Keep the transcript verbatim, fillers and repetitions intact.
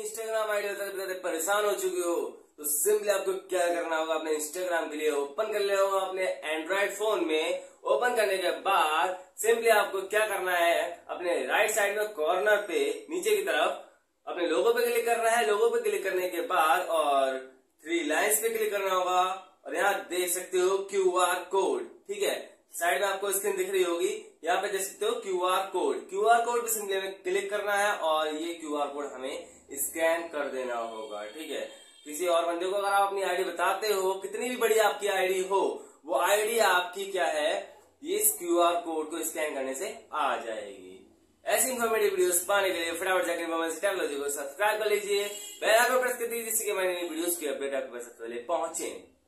अपने Instagram ID बताते बताते परेशान हो चुके हो तो सिंपली आपको क्या करना होगा, अपने इंस्टाग्राम के लिए ओपन कर लिया होगा अपने एंड्रॉइड फोन में। ओपन करने के बाद सिंपली आपको क्या करना है, अपने राइट साइड में कॉर्नर पे नीचे की तरफ अपने लोगो पे क्लिक करना है। लोगो पे क्लिक करने के बाद और थ्री लाइंस पे क्लिक करना होगा और यहाँ देख सकते हो क्यू आर कोड। ठीक है, साइड में आपको स्क्रीन दिख रही होगी, यहाँ पे देख सकते हो Q R code. Q R code पे सिंपली हमें क्लिक करना है और ये क्यू आर कोड हमें स्कैन कर देना होगा। ठीक है, किसी और बंदे को अगर आप अपनी आईडी बताते हो, कितनी भी बड़ी आपकी आईडी हो, वो आईडी आपकी क्या है, ये इस क्यू आर कोड को स्कैन करने से आ जाएगी। ऐसी इन्फॉर्मेटिव वीडियोस पाने के लिए फटाफट जाकर मोमेंट टेक्नोलॉजी को सब्सक्राइब कर लीजिए, बेल आइकन प्रेस कर दीजिए जिससे कि मैंने वीडियोस की अपडेट आपके पास सबसे पहले पहुंचे।